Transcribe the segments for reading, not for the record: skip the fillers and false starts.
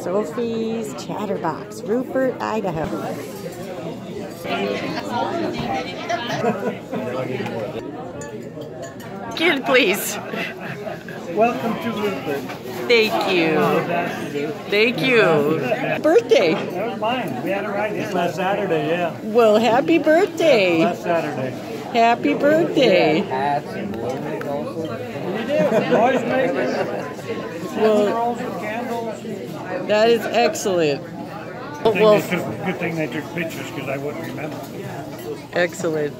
Sophie's Chatterbox, Rupert, Idaho. Kid, please. Welcome to Rupert. Thank you. Thank you. Birthday. That was mine. We had it right in last Saturday, yeah. Well, happy birthday. Last Saturday. Happy birthday. Hats and balloons also. Always make it. Well, that is excellent. Good thing they took pictures because I wouldn't remember. Excellent.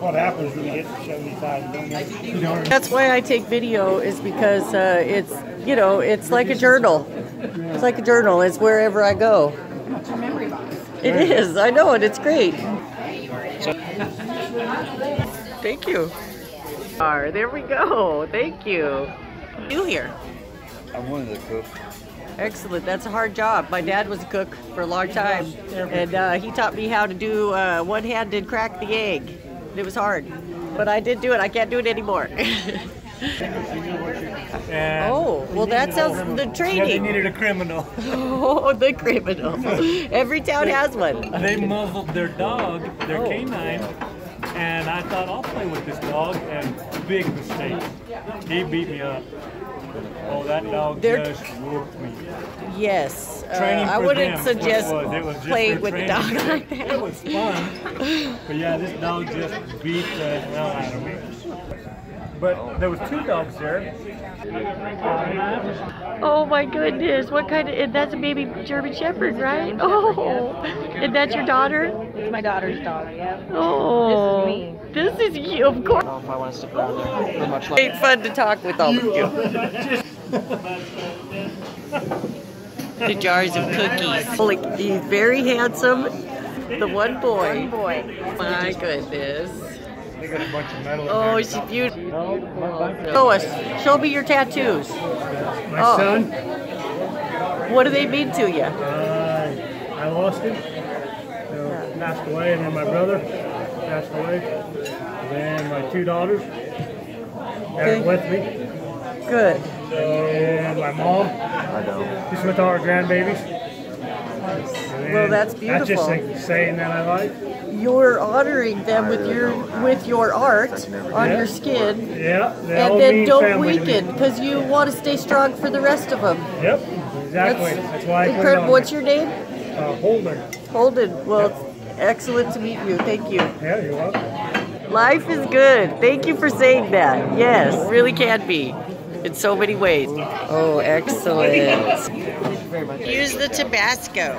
What happens when you hit 75? You know, that's why I take video, is because it's, you know, it's like a journal. It's like a journal. It's wherever I go. It's your memory box. It is. I know it. It's great. Thank you. There we go. Thank you. You here? I'm one of the cooks. Excellent. That's a hard job. My dad was a cook for a long time, and he taught me how to do one-handed crack the egg. It was hard, but I did do it. I can't do it anymore. Oh, well, that sounds the training. Yeah, they needed a criminal. Oh, the criminal. Every town has one. They muzzled their dog, their canine, and I thought, I'll play with this dog, and big mistake. He beat me up. Oh, that dog just whooped me. Yes. I wouldn't suggest playing with the dog like that. It was fun. But yeah, this dog just beat the hell out of me. But there was two dogs there. Oh my goodness. What kind of, and that's a baby German Shepherd, right? Oh. And that's your daughter? It's my daughter's dog, yeah. Oh. This is me. This is you, of course. I don't know if I want to stick around there for much longer. It's fun to talk with all of you. The jars of cookies. Like, he's very handsome. The one boy. One boy. My goodness. They got a bunch of metal. Oh, she's beautiful. Show us. Show me your tattoos. My son. What do they mean to you? I lost him. Passed away, and then my brother passed away, and then my two daughters are with me. Good. And my mom, she's with all our grandbabies. Well, that's beautiful. That's just like saying that I like. You're honoring them with your art on your skin. Yeah. And then don't weaken, because you want to stay strong for the rest of them. Yep. Exactly. That's why. Incredible. What's your name? Holden. Holden. Well. Yep. Excellent to meet you. Thank you. Yeah, you're welcome. Life is good. Thank you for saying that. Yes, it really can be in so many ways. Oh, excellent. Here's the Tabasco.